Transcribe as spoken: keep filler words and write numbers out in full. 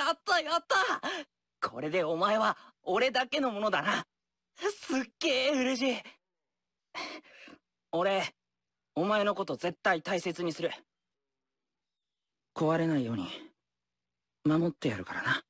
やったやった、これでお前は俺だけのものだな。すっげえ嬉しい。俺お前のこと絶対大切にする。壊れないように守ってやるからな。